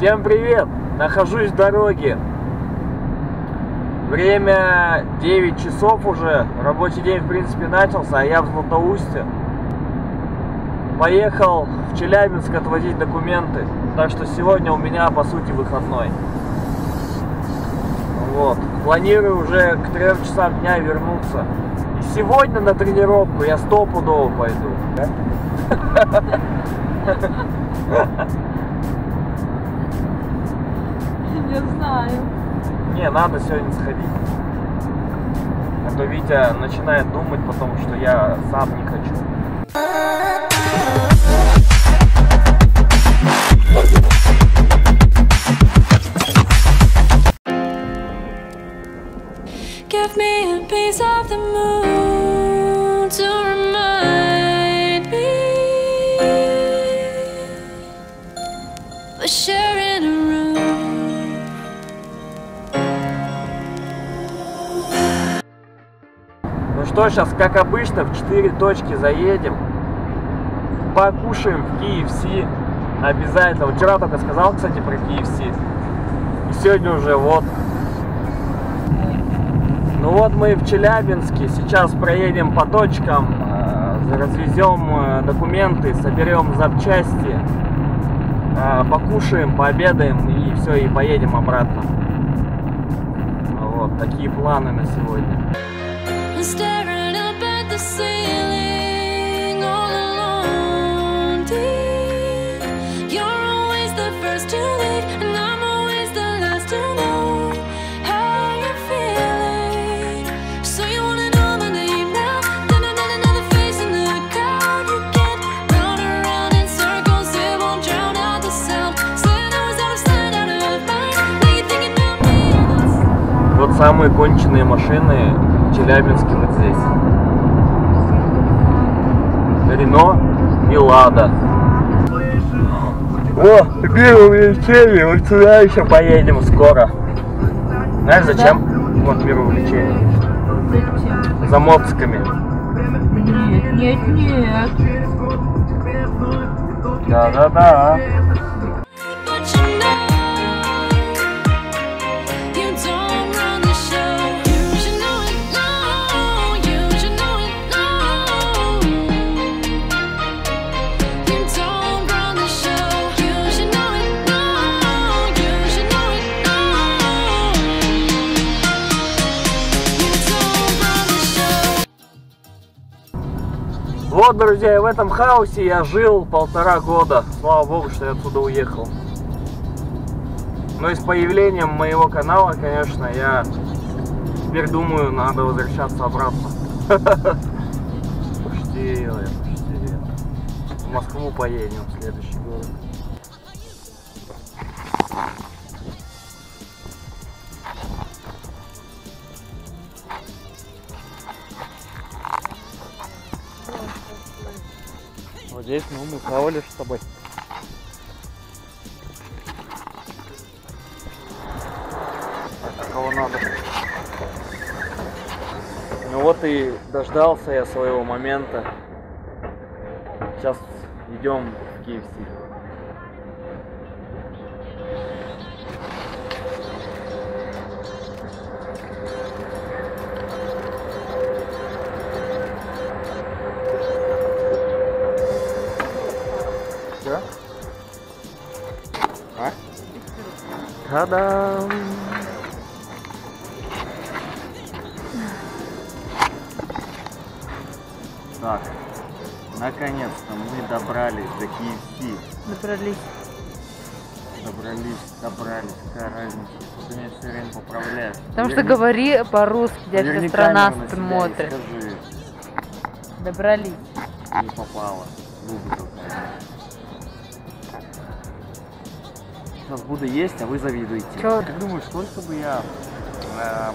Всем привет! Нахожусь в дороге. Время 9 часов уже. Рабочий день, в принципе, начался, а я в Златоусте. Поехал в Челябинск отводить документы. Так что сегодня у меня, по сути, выходной. Вот. Планирую уже к 3 часам дня вернуться. И сегодня на тренировку я стопудово пойду. Не знаю. Не, надо сегодня сходить. А то Витя начинает думать потом, что я сам не хочу. Give me a piece of the moon to remind me for sharing a room. Ну что, сейчас, как обычно, в 4 точки заедем. Покушаем в KFC. Обязательно. Вчера только сказал, кстати, про KFC. И сегодня уже вот. Ну вот мы в Челябинске. Сейчас проедем по точкам. Развезем документы, соберем запчасти. Покушаем, пообедаем и все, и поедем обратно. Вот такие планы на сегодня. Staring up at the ceiling all alone, dear. You're always the first to leave, and I'm always the last to know how you're feeling. So you wanna know my name now? Then another face in the crowd. You get round and round in circles, it won't drown out the sound. Sanders out of sight, out of mind. Now you're thinking about me. Вот самые конченые машины. Челябинске вот здесь. Рено и Лада. О, теперь увлечение. Вот сюда еще поедем скоро. Знаешь зачем? Вот мир увлечений. За моцками. Нет, нет, нет. Да-да-да. Вот, друзья, и в этом хаосе я жил 1,5 года. Слава богу, что я отсюда уехал. Но и с появлением моего канала, конечно, я теперь думаю, надо возвращаться обратно. Почти, в Москву поедем в следующий год. Вот здесь, ну, мы плавали с тобой. А такого надо. Ну вот и дождался я своего момента. Сейчас идем в KFC. Та-дам! Так, наконец-то мы добрались до KFC. Добрались, какая разница, что ты меня все время поправляешь. Потому что говори по-русски, тебя страна смотрит. Скажи. Добрались. Не попало, губы толкнули. Сейчас буду есть, а вы завидуете. Чё? Как думаешь, сколько бы я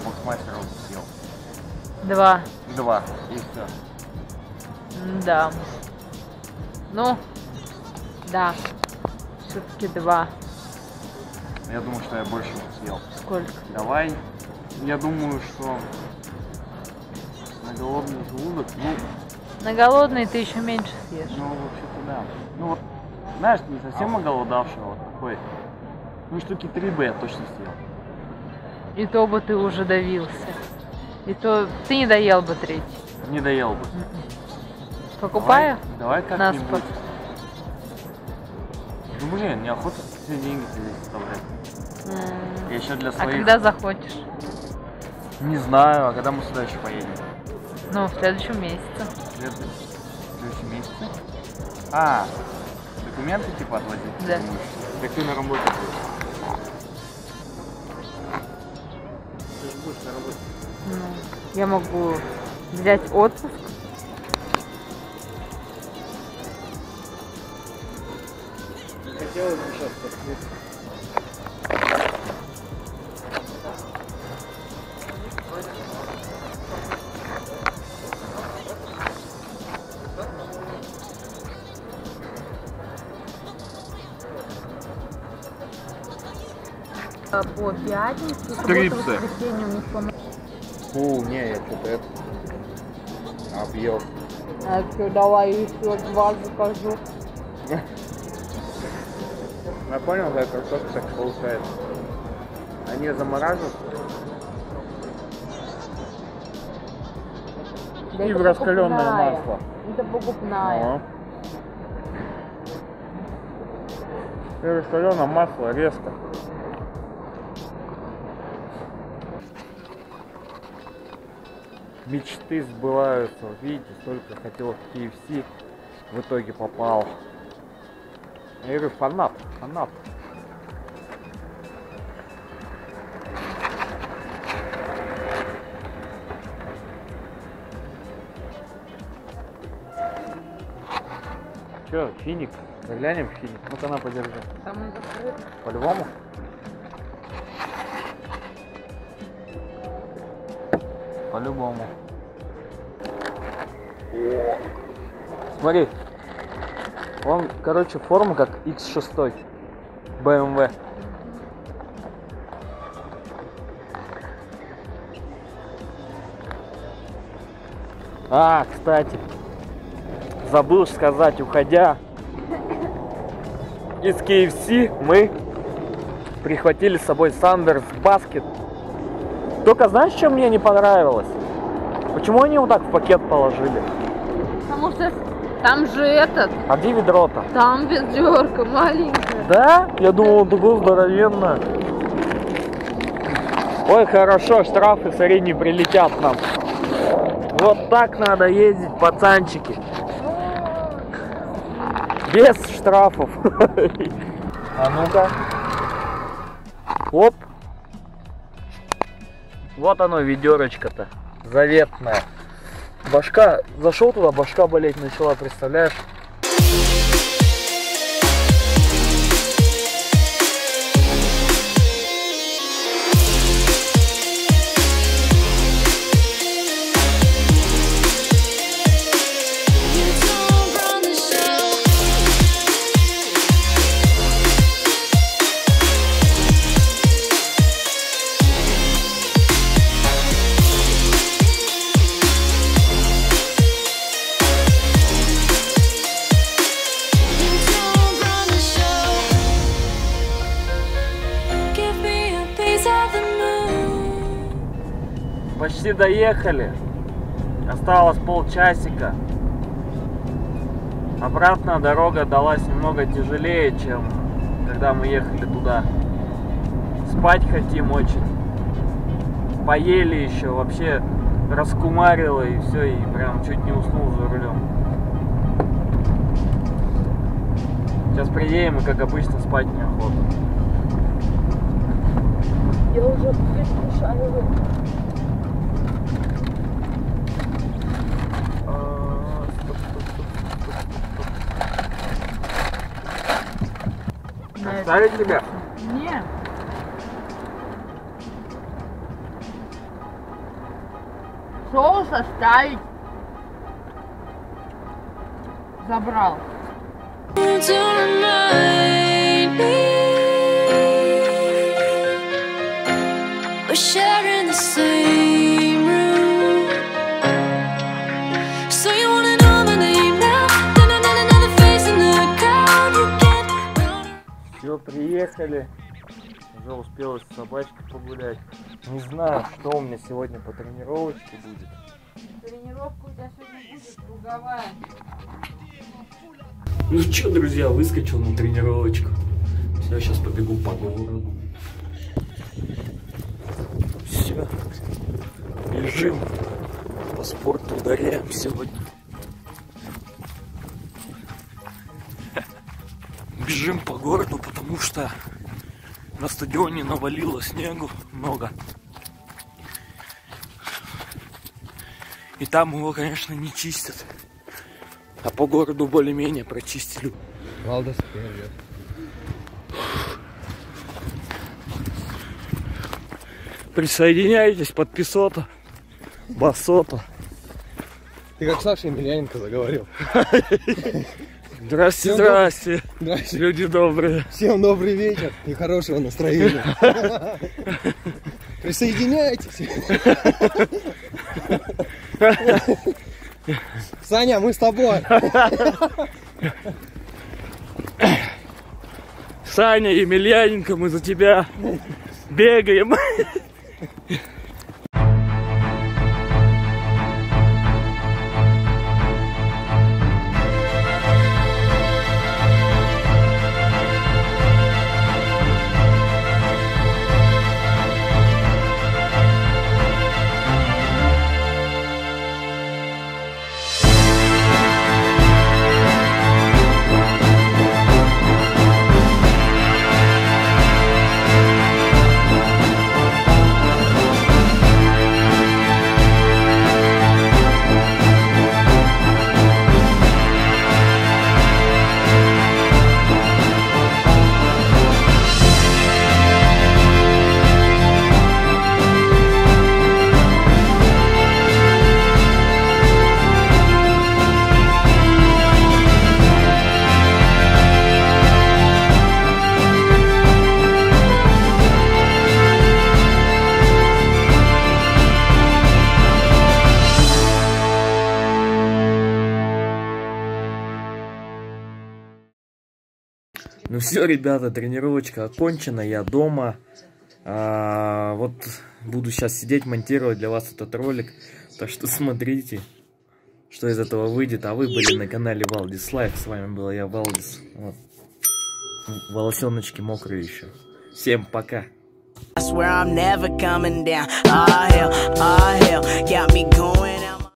боксмастеров съел? 2. 2. И все. Да. Ну, да. Все-таки 2. Я думаю, что я больше съел. Сколько? Давай. Я думаю, что на голодный желудок, ну... На голодный ты еще меньше съешь. Ну, вообще-то да. Ну, вот, знаешь, не совсем оголодавший, вот такой... Ну, штуки 3 бы я точно съел. И то бы ты уже давился. И то ты не доел бы третий. Не доел бы. Покупаю? Давай как-нибудь. Ну, блин, неохота все деньги тебе составлять. Я еще для своих... А когда захочешь? Не знаю, а когда мы сюда еще поедем? Ну, в следующем месяце. В следующем месяце? А, документы типа отвозить? Да. Как ты на работе будешь? Ты же будешь на работе. Ну, я могу взять отпуск. Хотелось бы сейчас подключить. По пятницу, субботу, воскресенье у них помогут. Фу, не, я что-то это объел. А что, давай еще два закажу. Я понял, да, картошка так получается. Они замораживают. Да и в раскаленное масло. Это покупная. И раскаленное масло резко. Мечты сбываются, вот видите, столько хотел в KFC, в итоге попал. Я говорю, фанат, фанат. Че, финик? Заглянем в финик? Ну-ка, на, подержи. Там он закрыт. По-любому? По-любому. Смотри, он, короче, форма как X6 BMW. А, кстати, забыл сказать, уходя из KFC, мы прихватили с собой Sanders баскет. Только знаешь, что мне не понравилось? Почему они вот так в пакет положили? Потому что там же этот... А где ведро-то? Там ведерко маленькое. Да? Я думал, он такой здоровенный. Ой, хорошо, штрафы с арены прилетят нам. Вот так надо ездить, пацанчики. Без штрафов. А ну-ка. Оп. Вот оно, ведерочко-то, заветное. Башка, зашел туда, башка болеть начала, представляешь? Почти доехали, осталось полчасика. Обратная дорога далась немного тяжелее, чем когда мы ехали туда. Спать хотим очень. Поели еще, вообще раскумарило и все, и прям чуть не уснул за рулем. Сейчас приедем и, как обычно, спать неохота. Я уже предвкушаю. Ставить тебя? Нет. Соус оставить. Забрал. Приехали, уже успела с собачкой погулять. Не знаю, что у меня сегодня по тренировочке будет. Тренировка у тебя сегодня будет круговая. Ну что, друзья, выскочил на тренировочку. Все, сейчас побегу по городу. Все, бежим. По спорту ударяем сегодня. Бежим по городу, потому что на стадионе навалило снегу много. И там его, конечно, не чистят. А по городу более-менее прочистили. Валдис вперед. Присоединяйтесь под песото, басото. Ты как Саша Емельяненко заговорил. Здрасте, здрасте, здрасте, люди добрые. Всем добрый вечер и хорошего настроения. Присоединяйтесь. Саня, мы с тобой. Саня, Емельяненко, мы за тебя бегаем. Ну все, ребята, тренировочка окончена, я дома. Вот буду сейчас сидеть, монтировать для вас этот ролик. Так что смотрите, что из этого выйдет. А вы были на канале Valdis Life. С вами был я, Валдис. Вот. Волосеночки мокрые еще. Всем пока.